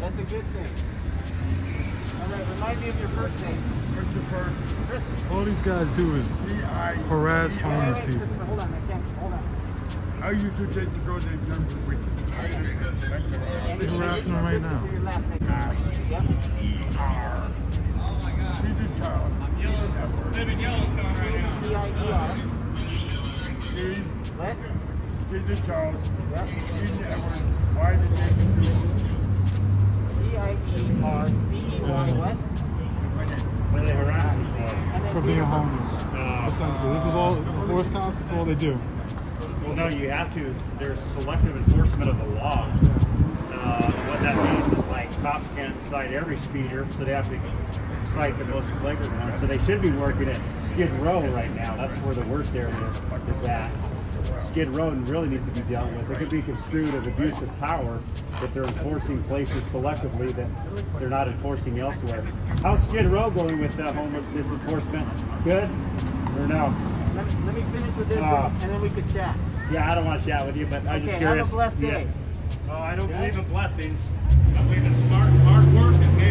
That's a good thing. Alright, remind me of your first name. Christopher. Christopher. All these guys do is harass homeless people. Hold on, I can't. Hold on. I used to take the girl that young for weeks. They're harassing them right now. E-R. Oh my God. I'm yellow. Living Yellowstone right now. D-I-E-R. What? She's a child. Yep. She's never. Why did they do it? D-I-E-R-C-E-Y what? When they harass people. For being homeless. Essentially. This is all, forest cops, it's all they do. Well, no, you have to. There's selective enforcement of the law. What that means is, like, cops can't cite every speeder, so they have to cite the most flagrant one. So they should be working at Skid Row right now. That's where the worst area is at. Skid Row really needs to be dealt with. It could be construed as abuse of power if they're enforcing places selectively that they're not enforcing elsewhere. How's Skid Row going with homelessness enforcement? Good or no? Let me finish with this and then we could chat. Yeah, I don't want to chat with you, but I'm just curious. Have a blessed day. Oh, I don't believe in blessings. I believe in smart, hard work, and they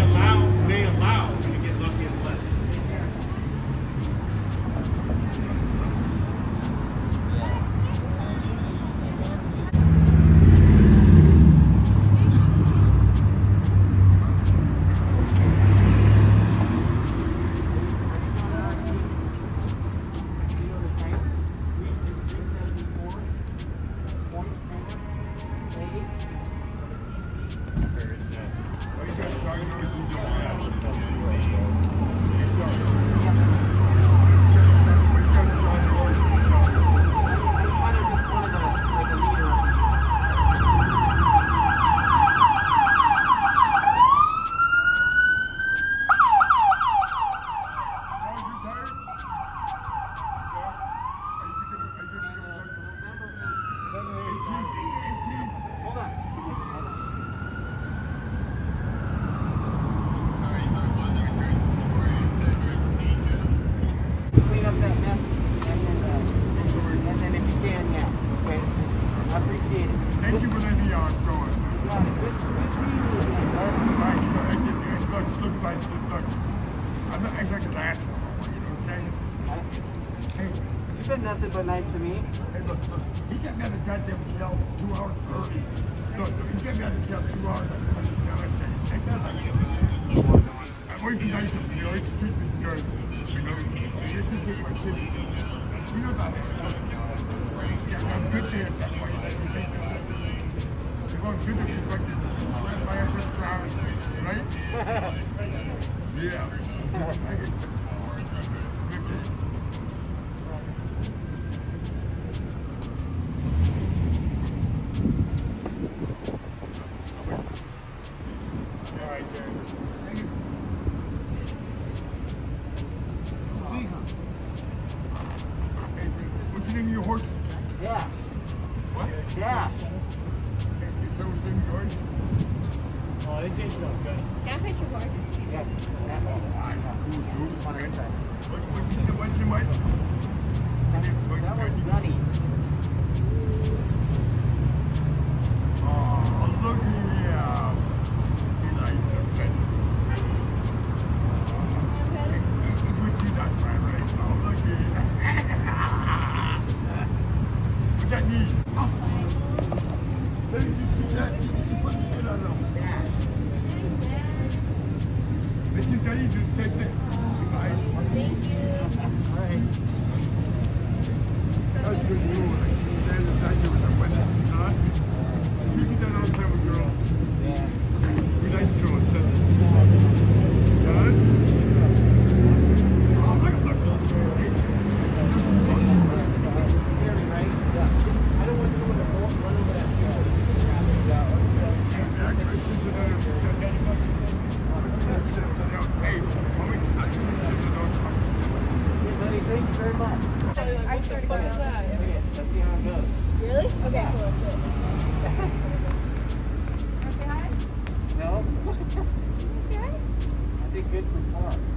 allow you to get lucky and blessed.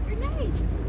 You're nice.